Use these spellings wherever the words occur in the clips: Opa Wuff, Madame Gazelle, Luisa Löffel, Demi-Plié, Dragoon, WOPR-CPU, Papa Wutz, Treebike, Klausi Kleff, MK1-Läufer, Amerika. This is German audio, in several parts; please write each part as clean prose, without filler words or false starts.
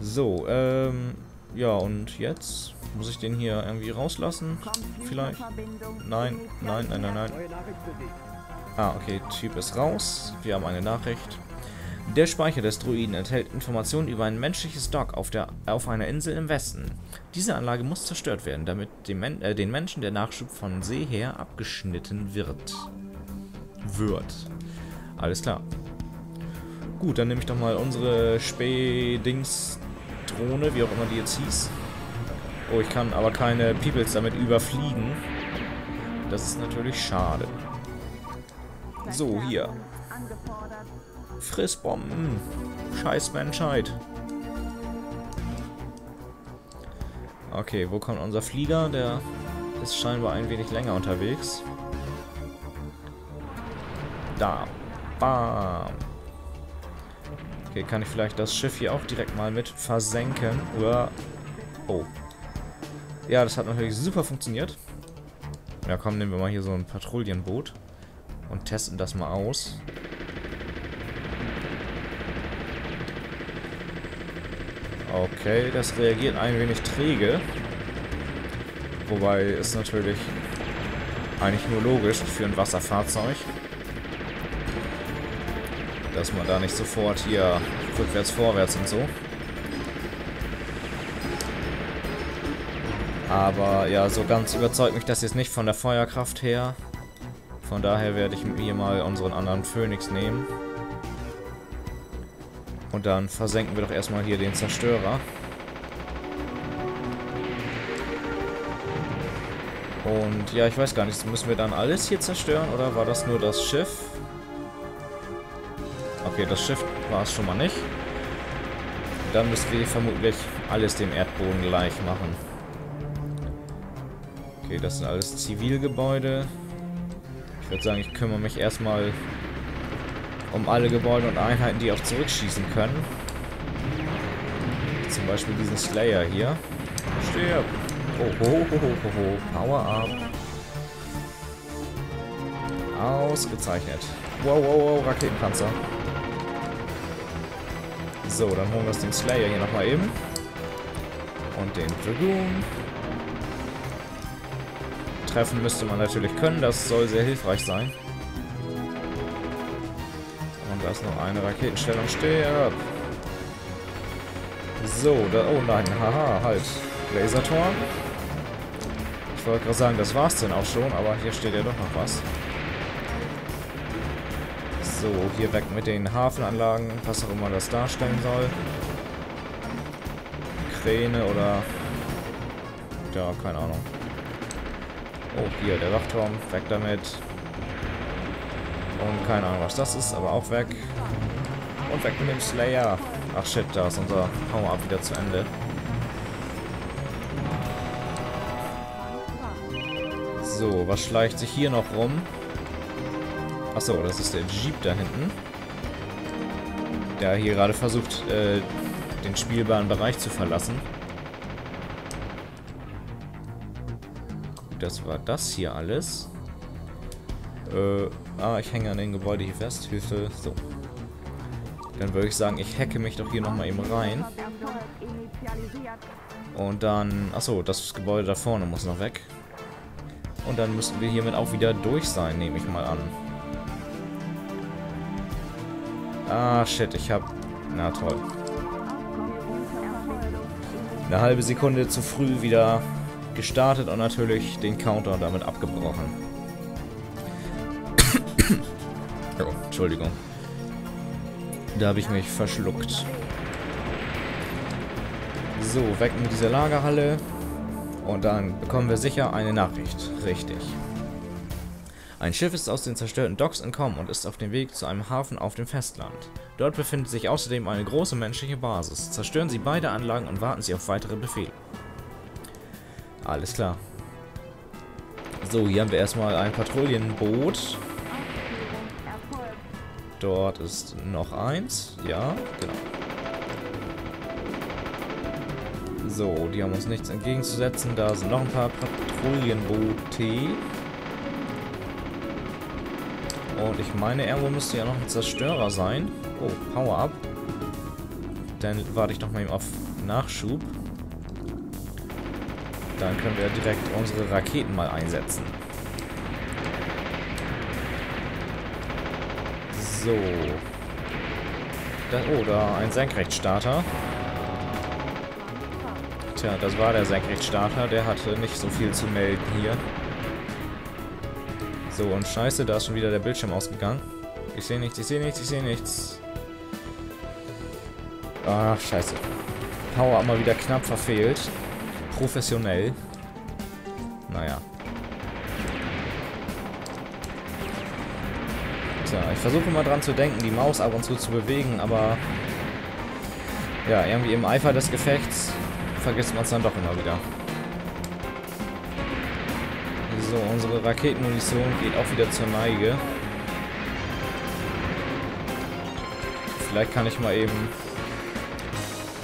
So, ja, und jetzt muss ich den hier irgendwie rauslassen? Vielleicht? Nein, nein, nein, nein, nein. Ah, okay, Typ ist raus. Wir haben eine Nachricht. Der Speicher des Droiden enthält Informationen über ein menschliches Dock auf einer Insel im Westen. Diese Anlage muss zerstört werden, damit den Menschen der Nachschub von See her abgeschnitten wird. Alles klar. Gut, dann nehme ich doch mal unsere Spähdings-Drohne, wie auch immer die jetzt hieß. Oh, ich kann aber keine Peoples damit überfliegen. Das ist natürlich schade. So, hier. Frissbomben. Scheiß Menschheit. Okay, wo kommt unser Flieger? Der ist scheinbar ein wenig länger unterwegs. Da. Bam. Okay, kann ich vielleicht das Schiff hier auch direkt mal mit versenken? Oder... Oh. Ja, das hat natürlich super funktioniert. Ja, komm, nehmen wir mal hier so ein Patrouillenboot und testen das mal aus. Okay, das reagiert ein wenig träge. Wobei ist natürlich eigentlich nur logisch für ein Wasserfahrzeug, dass man da nicht sofort hier rückwärts, vorwärts und so. Aber ja, so ganz überzeugt mich das jetzt nicht von der Feuerkraft her. Von daher werde ich hier mal unseren anderen Phönix nehmen. Und dann versenken wir doch erstmal hier den Zerstörer. Und ja, ich weiß gar nicht, müssen wir dann alles hier zerstören oder war das nur das Schiff? Okay, das Schiff war es schon mal nicht. Dann müssen wir vermutlich alles dem Erdboden gleich machen. Okay, das sind alles Zivilgebäude. Ich würde sagen, ich kümmere mich erstmal um alle Gebäude und Einheiten, die auch zurückschießen können. Zum Beispiel diesen Slayer hier. Stirb! Oh, ho, ho, ho, ho. Power up. Ausgezeichnet. Wow, wow, wow, Raketenpanzer. So, dann holen wir uns den Slayer hier nochmal eben. Und den Dragoon. Treffen müsste man natürlich können, das soll sehr hilfreich sein. Da ist noch eine Raketenstellung. Stirb! So, da... Oh nein, haha, halt. Lasertor. Ich wollte gerade sagen, das war's denn auch schon, aber hier steht ja doch noch was. So, hier weg mit den Hafenanlagen, was auch immer das darstellen soll. Kräne oder... Ja, keine Ahnung. Oh, hier, der Wachturm, weg damit. Und keine Ahnung, was das ist, aber auch weg. Und weg mit dem Slayer. Ach shit, da ist unser Power-Up wieder zu Ende. So, was schleicht sich hier noch rum? Achso, das ist der Jeep da hinten. Der hier gerade versucht, den spielbaren Bereich zu verlassen. Gut, das war das hier alles. Ich hänge an dem Gebäude hier fest. Hilfe. So. Dann würde ich sagen, ich hacke mich doch hier nochmal eben rein. Und dann... Achso, das Gebäude da vorne muss noch weg. Und dann müssten wir hiermit auch wieder durch sein, nehme ich mal an. Ah, shit, ich habe... Na toll. Eine halbe Sekunde zu früh wieder gestartet und natürlich den Counter damit abgebrochen. Oh, Entschuldigung. Da habe ich mich verschluckt. So, weg mit dieser Lagerhalle. Und dann bekommen wir sicher eine Nachricht. Richtig. Ein Schiff ist aus den zerstörten Docks entkommen und ist auf dem Weg zu einem Hafen auf dem Festland. Dort befindet sich außerdem eine große menschliche Basis. Zerstören Sie beide Anlagen und warten Sie auf weitere Befehle. Alles klar. So, hier haben wir erstmal ein Patrouillenboot. Dort ist noch eins. Ja, genau. So, die haben uns nichts entgegenzusetzen. Da sind noch ein paar Patrouillenboote. Und ich meine, irgendwo müsste ja noch ein Zerstörer sein. Oh, Power-Up. Dann warte ich doch mal eben auf Nachschub. Dann können wir direkt unsere Raketen mal einsetzen. So. Oh, da ein Senkrechtstarter. Tja, das war der Senkrechtstarter. Der hatte nicht so viel zu melden hier. So, und scheiße, da ist schon wieder der Bildschirm ausgegangen. Ich sehe nichts, ich sehe nichts, ich sehe nichts. Ah, scheiße. Power mal wieder knapp verfehlt. Professionell. Naja. Tja, ich versuche immer dran zu denken, die Maus ab und zu bewegen, aber ja, irgendwie im Eifer des Gefechts vergisst man es dann doch immer wieder. So, unsere Raketenmunition geht auch wieder zur Neige. Vielleicht kann ich mal eben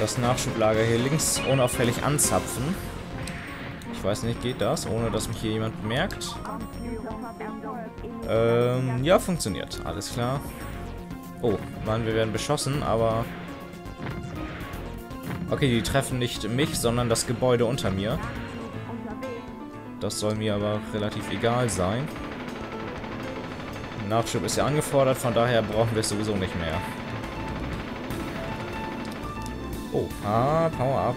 das Nachschublager hier links unauffällig anzapfen. Ich weiß nicht, geht das, ohne dass mich hier jemand bemerkt? Ja, funktioniert. Alles klar. Oh, Mann, wir werden beschossen, aber... Okay, die treffen nicht mich, sondern das Gebäude unter mir. Das soll mir aber relativ egal sein. Nachschub ist ja angefordert, von daher brauchen wir es sowieso nicht mehr. Oh, ah, Power Up.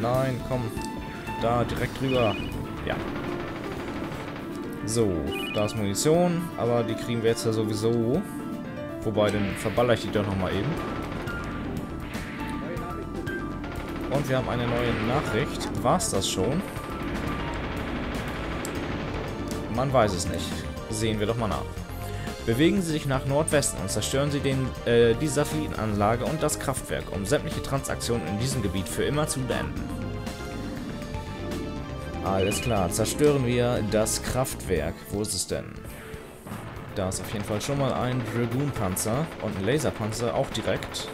Nein, komm. Da, direkt drüber. Ja. So, da ist Munition, aber die kriegen wir jetzt ja sowieso. Wobei, dann verballere ich die doch nochmal eben. Und wir haben eine neue Nachricht. War's das schon? Man weiß es nicht. Sehen wir doch mal nach. Bewegen Sie sich nach Nordwesten und zerstören Sie die Satellitenanlage und das Kraftwerk, um sämtliche Transaktionen in diesem Gebiet für immer zu beenden. Alles klar, zerstören wir das Kraftwerk. Wo ist es denn? Da ist auf jeden Fall schon mal ein Dragoon-Panzer und ein Laserpanzer, auch direkt.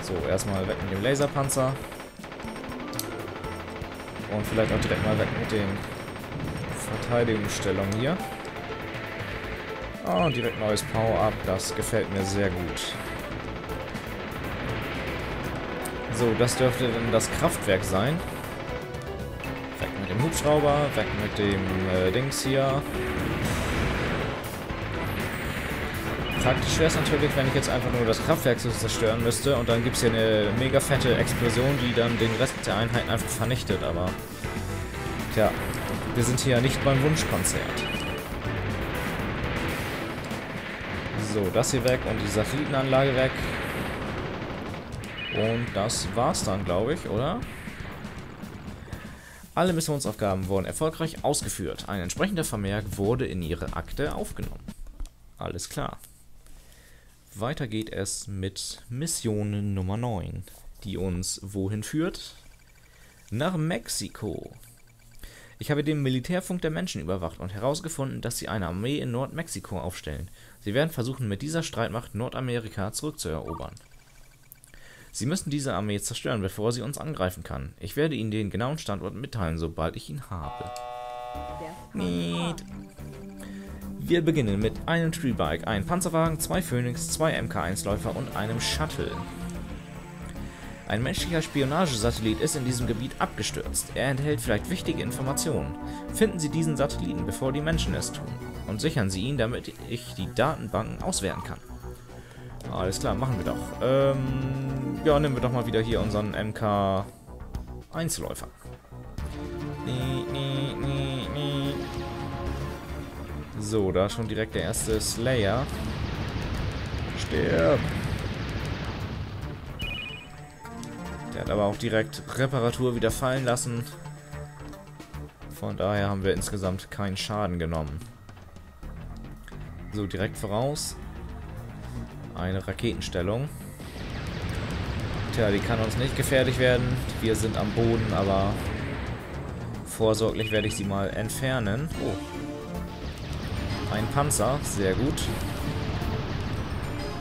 So, erstmal weg mit dem Laserpanzer. Und vielleicht auch direkt mal weg mit den Verteidigungsstellungen hier. Ah, oh, direkt neues Power-Up, das gefällt mir sehr gut. So, das dürfte dann das Kraftwerk sein. Weg mit dem Hubschrauber, weg mit dem Dings hier. Praktisch wäre es natürlich, wenn ich jetzt einfach nur das Kraftwerk so zerstören müsste und dann gibt es hier eine mega fette Explosion, die dann den Rest der Einheiten einfach vernichtet, aber... Tja, wir sind hier ja nicht beim Wunschkonzert. So, das hier weg und die Satellitenanlage weg. Und das war's dann, glaube ich, oder? Alle Missionsaufgaben wurden erfolgreich ausgeführt. Ein entsprechender Vermerk wurde in ihre Akte aufgenommen. Alles klar. Weiter geht es mit Mission Nummer 9, die uns wohin führt? Nach Mexiko. Ich habe den Militärfunk der Menschen überwacht und herausgefunden, dass sie eine Armee in Nordmexiko aufstellen. Sie werden versuchen, mit dieser Streitmacht Nordamerika zurückzuerobern. Sie müssen diese Armee zerstören, bevor sie uns angreifen kann. Ich werde Ihnen den genauen Standort mitteilen, sobald ich ihn habe. Wir beginnen mit einem Treebike, einem Panzerwagen, 2 Phoenix, 2 MK1-Läufer und einem Shuttle. Ein menschlicher Spionagesatellit ist in diesem Gebiet abgestürzt. Er enthält vielleicht wichtige Informationen. Finden Sie diesen Satelliten, bevor die Menschen es tun. Und sichern Sie ihn, damit ich die Datenbanken auswerten kann. Alles klar, machen wir doch. Ja, nehmen wir doch mal wieder hier unseren MK1-Läufer. So, da schon direkt der erste Slayer. Stirb! Der hat aber auch direkt Reparatur wieder fallen lassen. Von daher haben wir insgesamt keinen Schaden genommen. So, direkt voraus. Eine Raketenstellung. Tja, die kann uns nicht gefährlich werden. Wir sind am Boden, aber vorsorglich werde ich sie mal entfernen. Oh. Ein Panzer, sehr gut.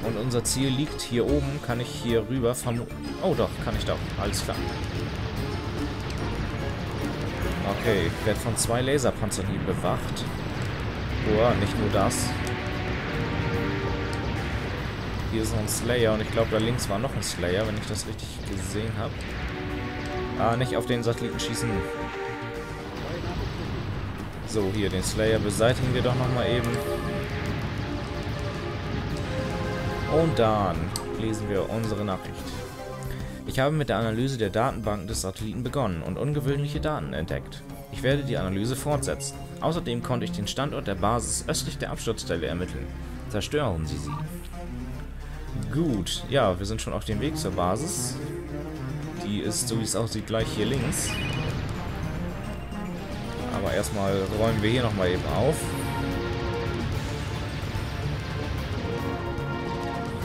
Und unser Ziel liegt hier oben. Kann ich hier rüber vermuten? Oh doch, kann ich doch. Alles klar. Okay, ich werde von 2 Laserpanzern hier bewacht. Boah, nicht nur das. Hier ist noch ein Slayer und ich glaube, da links war noch ein Slayer, wenn ich das richtig gesehen habe. Ah, nicht auf den Satelliten schießen. So, hier, den Slayer beseitigen wir doch nochmal eben. Und dann lesen wir unsere Nachricht. Ich habe mit der Analyse der Datenbanken des Satelliten begonnen und ungewöhnliche Daten entdeckt. Ich werde die Analyse fortsetzen. Außerdem konnte ich den Standort der Basis östlich der Absturzstelle ermitteln. Zerstören Sie sie. Gut, ja, wir sind schon auf dem Weg zur Basis. Die ist, so wie es aussieht, gleich hier links. Aber erstmal räumen wir hier nochmal eben auf.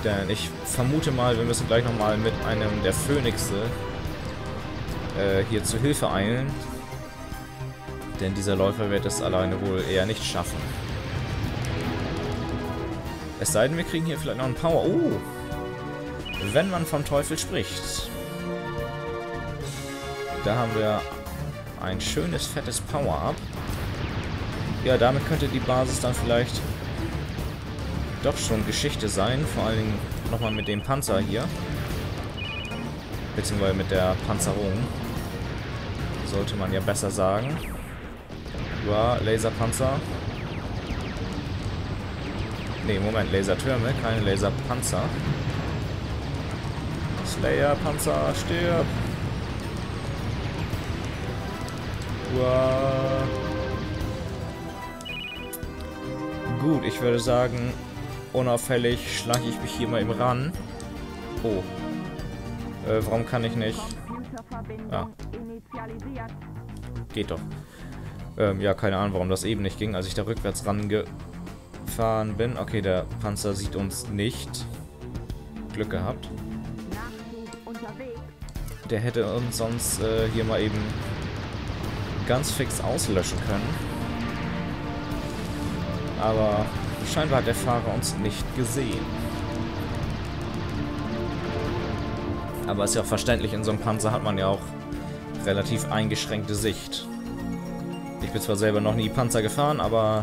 Denn ich vermute mal, wir müssen gleich nochmal mit einem der Phönixe hier zu Hilfe eilen. Denn dieser Läufer wird es alleine wohl eher nicht schaffen. Es sei denn, wir kriegen hier vielleicht noch einen Power. Oh! Wenn man vom Teufel spricht. Da haben wir ein schönes, fettes Power-Up. Ja, damit könnte die Basis dann vielleicht doch schon Geschichte sein. Vor allen Dingen nochmal mit dem Panzer hier. Beziehungsweise mit der Panzerung. Sollte man ja besser sagen. Ja, Laserpanzer. Ne, Moment, Lasertürme, keine Laserpanzer. Slayer-Panzer, stirb! Uah. Gut, ich würde sagen, unauffällig schlage ich mich hier mal eben ran. Oh. Warum kann ich nicht? Ah. Geht doch. Ja, keine Ahnung, warum das eben nicht ging, als ich da rückwärts rangefahren bin. Okay, der Panzer sieht uns nicht. Glück gehabt. Der hätte uns sonst hier mal eben ganz fix auslöschen können. Aber scheinbar hat der Fahrer uns nicht gesehen. Aber ist ja auch verständlich, in so einem Panzer hat man ja auch relativ eingeschränkte Sicht. Ich bin zwar selber noch nie Panzer gefahren, aber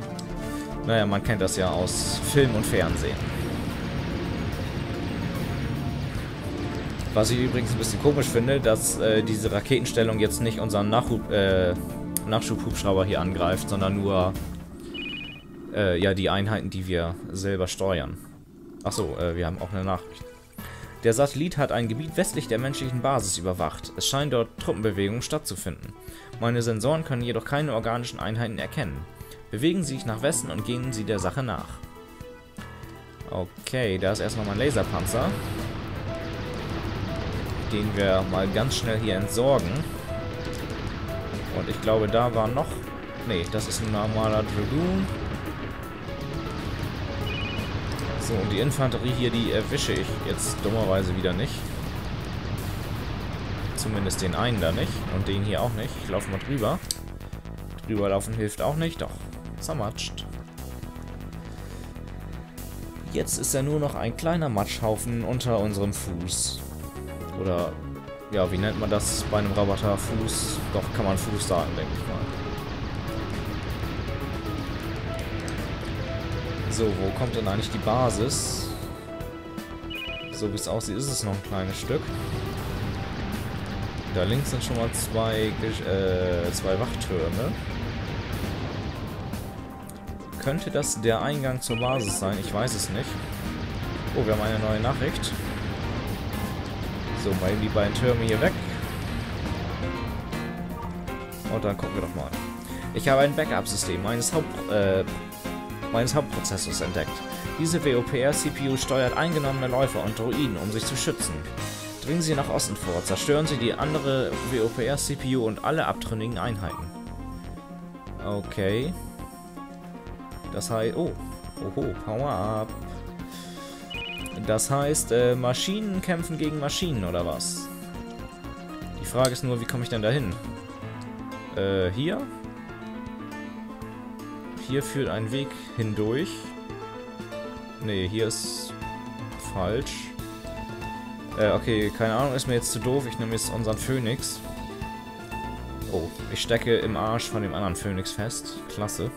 naja, man kennt das ja aus Film und Fernsehen. Was ich übrigens ein bisschen komisch finde, dass diese Raketenstellung jetzt nicht unseren Nachschubhubschrauber hier angreift, sondern nur ja, die Einheiten, die wir selber steuern. Achso, wir haben auch eine Nachricht. Der Satellit hat ein Gebiet westlich der menschlichen Basis überwacht. Es scheinen dort Truppenbewegungen stattzufinden. Meine Sensoren können jedoch keine organischen Einheiten erkennen. Bewegen Sie sich nach Westen und gehen Sie der Sache nach. Okay, da ist erstmal mein Laserpanzer. Den wir mal ganz schnell hier entsorgen. Und ich glaube, da war noch... Ne, das ist ein normaler Dragoon. So, und die Infanterie hier, die erwische ich jetzt dummerweise wieder nicht. Zumindest den einen da nicht. Und den hier auch nicht. Ich laufe mal drüber. Drüberlaufen hilft auch nicht. Doch, zermatscht. Jetzt ist ja nur noch ein kleiner Matschhaufen unter unserem Fuß. Oder, ja, wie nennt man das bei einem Roboter? Fuß? Doch, kann man Fuß sagen, denke ich mal. So, wo kommt denn eigentlich die Basis? So wie es aussieht, ist es noch ein kleines Stück. Da links sind schon mal zwei Wachtürme. Könnte das der Eingang zur Basis sein? Ich weiß es nicht. Oh, wir haben eine neue Nachricht. So, mal eben die beiden Türme hier weg. Und dann gucken wir doch mal. Ich habe ein Backup-System meines Hauptprozessors entdeckt. Diese WOPR-CPU steuert eingenommene Läufer und Droiden, um sich zu schützen. Dringen Sie nach Osten vor, zerstören Sie die andere WOPR-CPU und alle abtrünnigen Einheiten. Okay. Das heißt... Oh. Oho, Power-Up. Das heißt, Maschinen kämpfen gegen Maschinen, oder was? Die Frage ist nur, wie komme ich denn dahin? Hier? Hier führt ein Weg hindurch. Nee, hier ist falsch. Okay, keine Ahnung, ist mir jetzt zu doof. Ich nehme jetzt unseren Phönix. Oh, ich stecke im Arsch von dem anderen Phönix fest. Klasse.